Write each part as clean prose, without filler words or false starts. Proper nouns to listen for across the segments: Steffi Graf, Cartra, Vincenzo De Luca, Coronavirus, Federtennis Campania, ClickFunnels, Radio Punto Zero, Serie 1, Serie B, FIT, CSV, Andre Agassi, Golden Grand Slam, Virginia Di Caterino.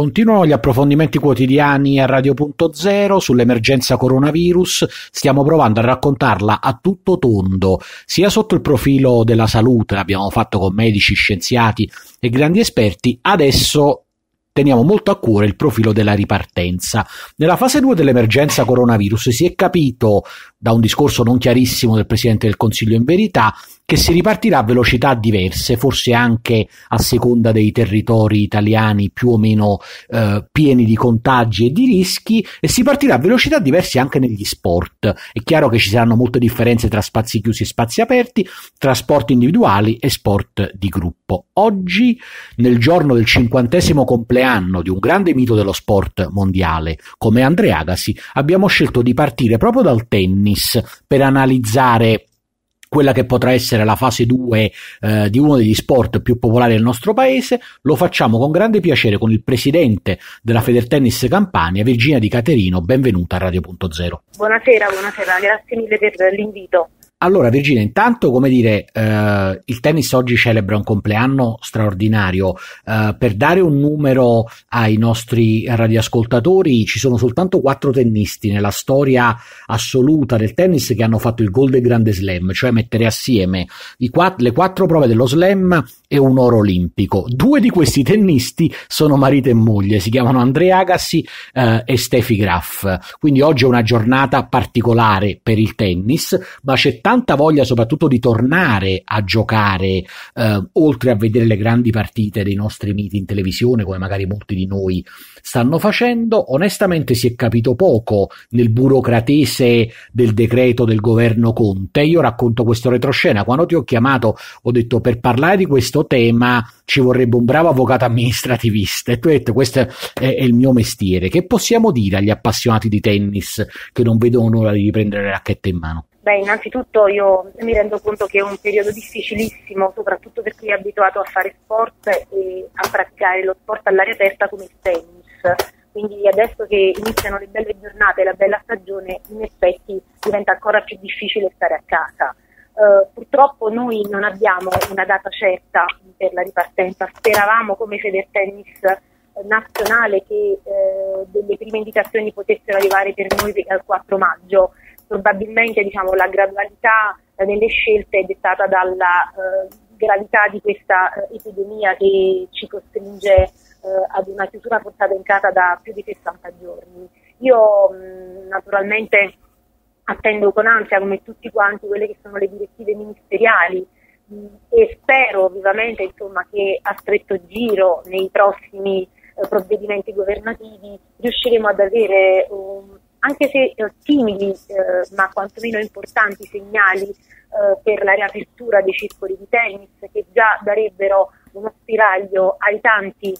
Continuano gli approfondimenti quotidiani a Radio Punto Zero sull'emergenza coronavirus. Stiamo provando a raccontarla a tutto tondo, sia sotto il profilo della salute, l'abbiamo fatto con medici, scienziati e grandi esperti. Adesso teniamo molto a cuore il profilo della ripartenza. Nella fase 2 dell'emergenza coronavirus si è capito, da un discorso non chiarissimo del Presidente del Consiglio in Verità, che si ripartirà a velocità diverse, forse anche a seconda dei territori italiani più o meno pieni di contagi e di rischi, e si partirà a velocità diverse anche negli sport. È chiaro che ci saranno molte differenze tra spazi chiusi e spazi aperti, tra sport individuali e sport di gruppo. Oggi, nel giorno del 50° compleanno di un grande mito dello sport mondiale come Andre Agassi, abbiamo scelto di partire proprio dal tennis per analizzare quella che potrà essere la fase 2 di uno degli sport più popolari del nostro paese. Lo facciamo con grande piacere con il presidente della Federtennis Campania, Virginia Di Caterino. Benvenuta a Radio Punto Zero. Buonasera, buonasera, grazie mille per l'invito. Allora Virginia, intanto, come dire, il tennis oggi celebra un compleanno straordinario. Per dare un numero ai nostri radioascoltatori, ci sono soltanto 4 tennisti nella storia assoluta del tennis che hanno fatto il Golden Grand Slam, cioè mettere assieme le 4 prove dello slam e un oro olimpico. 2 di questi tennisti sono marito e moglie, si chiamano Andre Agassi e Steffi Graf. Quindi oggi è una giornata particolare per il tennis, ma c'è tanta voglia soprattutto di tornare a giocare, oltre a vedere le grandi partite dei nostri miti in televisione, come magari molti di noi stanno facendo. Onestamente si è capito poco nel burocratese del decreto del governo Conte. Io racconto questo retroscena: quando ti ho chiamato ho detto, per parlare di questo tema ci vorrebbe un bravo avvocato amministrativista, e tu hai detto questo è il mio mestiere. Che possiamo dire agli appassionati di tennis che non vedono l'ora di riprendere le racchette in mano? Beh, innanzitutto io mi rendo conto che è un periodo difficilissimo, soprattutto per chi è abituato a fare sport e a praticare lo sport all'aria aperta come il tennis. Quindi adesso che iniziano le belle giornate e la bella stagione, in effetti diventa ancora più difficile stare a casa. Purtroppo noi non abbiamo una data certa per la ripartenza. Speravamo come Federtennis nazionale che delle prime indicazioni potessero arrivare per noi al 4 maggio. Probabilmente, diciamo, la gradualità delle scelte è dettata dalla gravità di questa epidemia che ci costringe ad una chiusura portata in casa da più di 60 giorni. Io naturalmente attendo con ansia, come tutti quanti, quelle che sono le direttive ministeriali e spero vivamente, insomma, che a stretto giro nei prossimi provvedimenti governativi riusciremo ad avere anche se timidi, ma quantomeno importanti segnali per la riapertura dei circoli di tennis, che già darebbero uno spiraglio ai tanti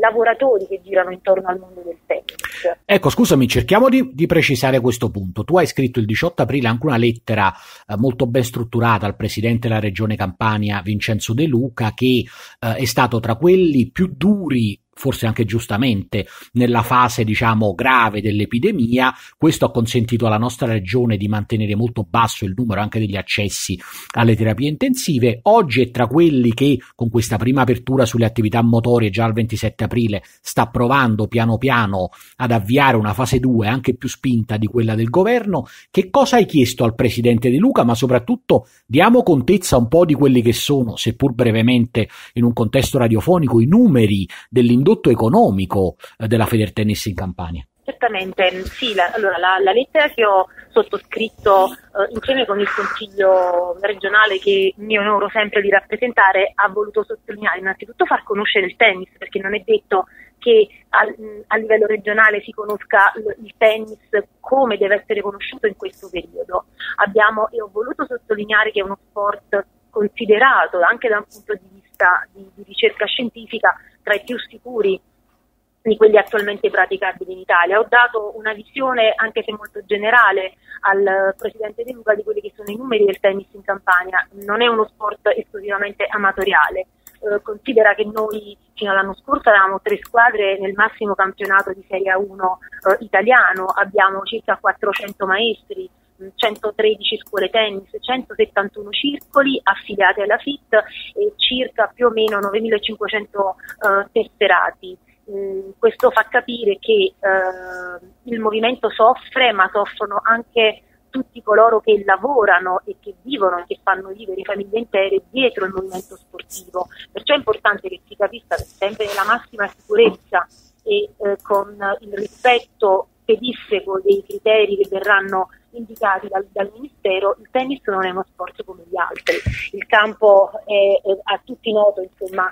lavoratori che girano intorno al mondo del tennis. Ecco, scusami, cerchiamo di precisare questo punto. Tu hai scritto il 18 aprile anche una lettera molto ben strutturata al presidente della regione Campania, Vincenzo De Luca, che è stato tra quelli più duri, forse anche giustamente, nella fase, diciamo, grave dell'epidemia. Questo ha consentito alla nostra regione di mantenere molto basso il numero anche degli accessi alle terapie intensive. Oggi è tra quelli che, con questa prima apertura sulle attività motorie già il 27 aprile, sta provando piano piano ad avviare una fase 2 anche più spinta di quella del governo. Che cosa hai chiesto al presidente De Luca, ma soprattutto diamo contezza un po' di quelli che sono, seppur brevemente in un contesto radiofonico, i numeri dell'industria economico della Federtennis in Campania? Certamente, sì. Allora, la lettera che ho sottoscritto insieme con il Consiglio regionale, che mi onoro sempre di rappresentare, ha voluto sottolineare innanzitutto far conoscere il tennis, perché non è detto che a livello regionale si conosca il tennis come deve essere conosciuto in questo periodo. Ho voluto sottolineare che è uno sport considerato anche da un punto di vista di ricerca scientifica tra i più sicuri di quelli attualmente praticabili in Italia. Ho dato una visione, anche se molto generale, al presidente De Luca di quelli che sono i numeri del tennis in Campania. Non è uno sport esclusivamente amatoriale. Considera che noi fino all'anno scorso avevamo 3 squadre nel massimo campionato di Serie 1 italiano, abbiamo circa 400 maestri, 113 scuole tennis, 171 circoli affiliati alla FIT e circa più o meno 9.500 tesserati. questo fa capire che il movimento soffre, ma soffrono anche tutti coloro che lavorano e che vivono e che fanno vivere famiglie intere dietro il movimento sportivo. Perciò è importante che si capisca sempre nella massima sicurezza e con il rispetto pedissequo dei criteri che verranno indicati dal Ministero. Il tennis non è uno sport come gli altri, il campo è a tutti noto, insomma.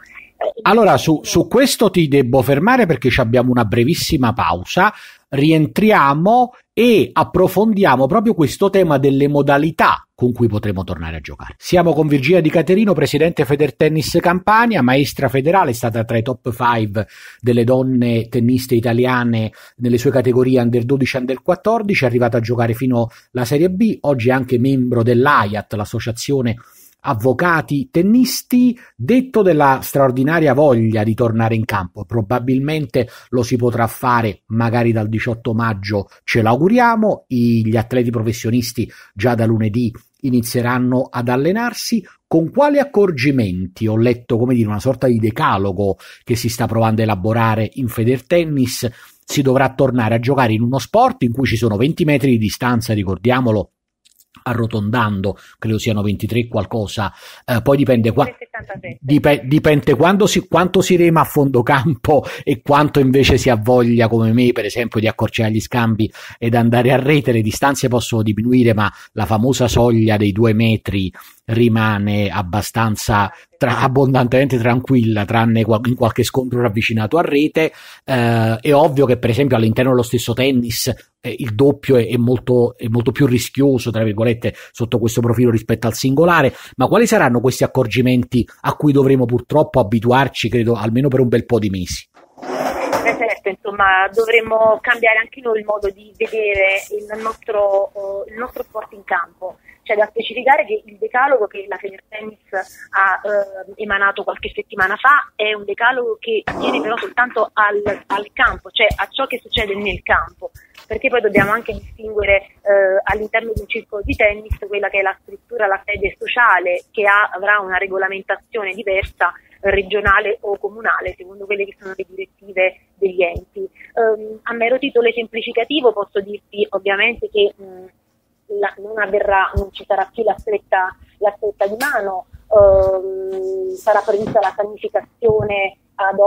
Allora su questo ti devo fermare perché abbiamo una brevissima pausa, rientriamo e approfondiamo proprio questo tema delle modalità con cui potremo tornare a giocare. Siamo con Virginia Di Caterino, presidente Federtennis Campania, maestra federale, è stata tra i top 5 delle donne tenniste italiane nelle sue categorie under 12 e under 14, è arrivata a giocare fino alla Serie B, oggi è anche membro dell'AIAT, l'associazione avvocati tennisti. Detto della straordinaria voglia di tornare in campo, probabilmente lo si potrà fare magari dal 18 maggio, ce l'auguriamo, gli atleti professionisti già da lunedì inizieranno ad allenarsi. Con quali accorgimenti? Ho letto, come dire, una sorta di decalogo che si sta provando a elaborare in Federtennis. Si dovrà tornare a giocare in uno sport in cui ci sono 20 metri di distanza, ricordiamolo, arrotondando credo siano 23 qualcosa, poi dipende quanto si rema a fondo campo e quanto invece si ha voglia, come me per esempio, di accorciare gli scambi ed andare a rete. Le distanze possono diminuire, ma la famosa soglia dei 2 metri rimane abbastanza abbondantemente tranquilla, tranne in qualche scontro ravvicinato a rete. È ovvio che per esempio all'interno dello stesso tennis il doppio è molto più rischioso, tra virgolette, sotto questo profilo rispetto al singolare. Ma quali saranno questi accorgimenti a cui dovremo purtroppo abituarci, credo, almeno per un bel po' di mesi? Certo, insomma, dovremmo cambiare anche noi il modo di vedere il nostro sport in campo. C'è da specificare che il decalogo che la Federtennis ha emanato qualche settimana fa è un decalogo che tiene però soltanto al campo, cioè a ciò che succede nel campo, perché poi dobbiamo anche distinguere all'interno di un circolo di tennis quella che è la struttura, la sede sociale, che avrà una regolamentazione diversa, regionale o comunale, secondo quelle che sono le direttive degli enti. A mero titolo semplificativo posso dirti ovviamente che non ci sarà più la stretta di mano, sarà prevista la sanificazione ad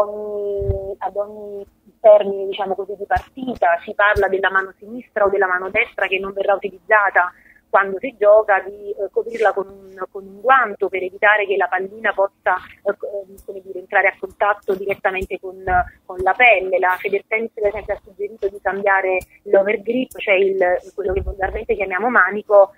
ogni termine, diciamo così, di partita. Si parla della mano sinistra o della mano destra che non verrà utilizzata quando si gioca, di coprirla con un guanto per evitare che la pallina possa entrare a contatto direttamente con la pelle. La Federtennis, per esempio, ha suggerito di cambiare l'overgrip, cioè quello che volgarmente chiamiamo manico,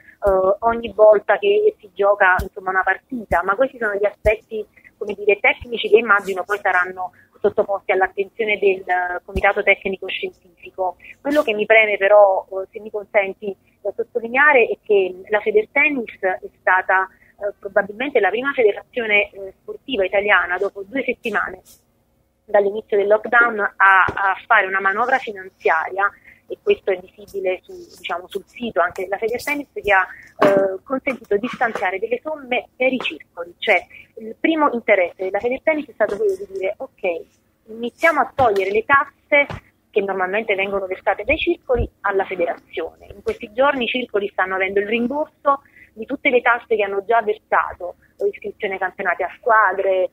ogni volta che si gioca, insomma, una partita. Ma questi sono gli aspetti, come dire, tecnici, che immagino poi saranno sottoposti all'attenzione del Comitato Tecnico Scientifico. Quello che mi preme però, se mi consenti, sottolineare è che la Federtennis è stata probabilmente la prima federazione sportiva italiana, dopo 2 settimane dall'inizio del lockdown, a fare una manovra finanziaria, e questo è visibile sul sito anche della Federtennis, che ha consentito di stanziare delle somme per i circoli. Cioè, il primo interesse della Federtennis è stato quello di dire: ok, iniziamo a togliere le tasse che normalmente vengono versate dai circoli alla federazione. In questi giorni i circoli stanno avendo il rimborso di tutte le tasse che hanno già versato, iscrizione ai campionati a squadre,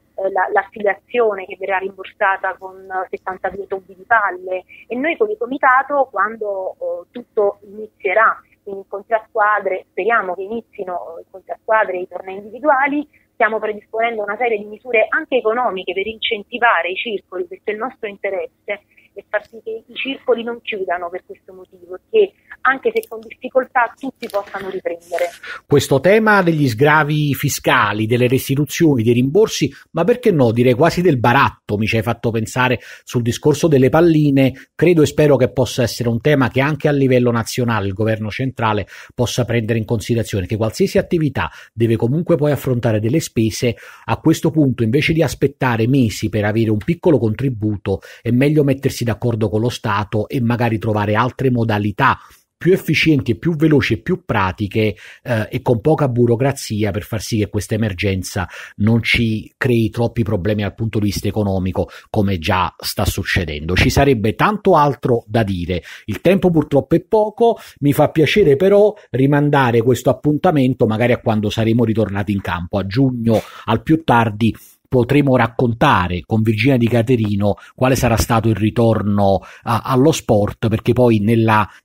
l'affiliazione che verrà rimborsata con 72 tondi di palle, e noi con il comitato, quando tutto inizierà, quindi incontri a squadre, speriamo che inizino incontri a squadre e i tornei individuali, stiamo predisponendo una serie di misure anche economiche per incentivare i circoli, perché il nostro interesse e far sì che i circoli non chiudano per questo motivo, che anche se con difficoltà tutti possano riprendere. Questo tema degli sgravi fiscali, delle restituzioni, dei rimborsi, ma perché no, direi quasi del baratto, mi ci hai fatto pensare sul discorso delle palline. Credo e spero che possa essere un tema che anche a livello nazionale il governo centrale possa prendere in considerazione, che qualsiasi attività deve comunque poi affrontare delle spese. A questo punto, invece di aspettare mesi per avere un piccolo contributo, è meglio mettersi d'accordo con lo Stato e magari trovare altre modalità più efficienti e più veloci e più pratiche e con poca burocrazia, per far sì che questa emergenza non ci crei troppi problemi dal punto di vista economico, come già sta succedendo. Ci sarebbe tanto altro da dire, il tempo purtroppo è poco, mi fa piacere però rimandare questo appuntamento magari a quando saremo ritornati in campo, a giugno al più tardi. Potremo raccontare con Virginia Di Caterino quale sarà stato il ritorno allo sport, perché poi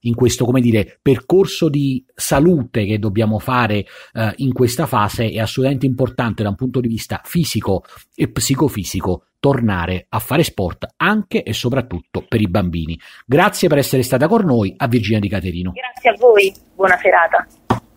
in questo, come dire, percorso di salute che dobbiamo fare in questa fase è assolutamente importante da un punto di vista fisico e psicofisico tornare a fare sport anche e soprattutto per i bambini. Grazie per essere stata con noi, a Virginia Di Caterino. Grazie a voi, buona serata.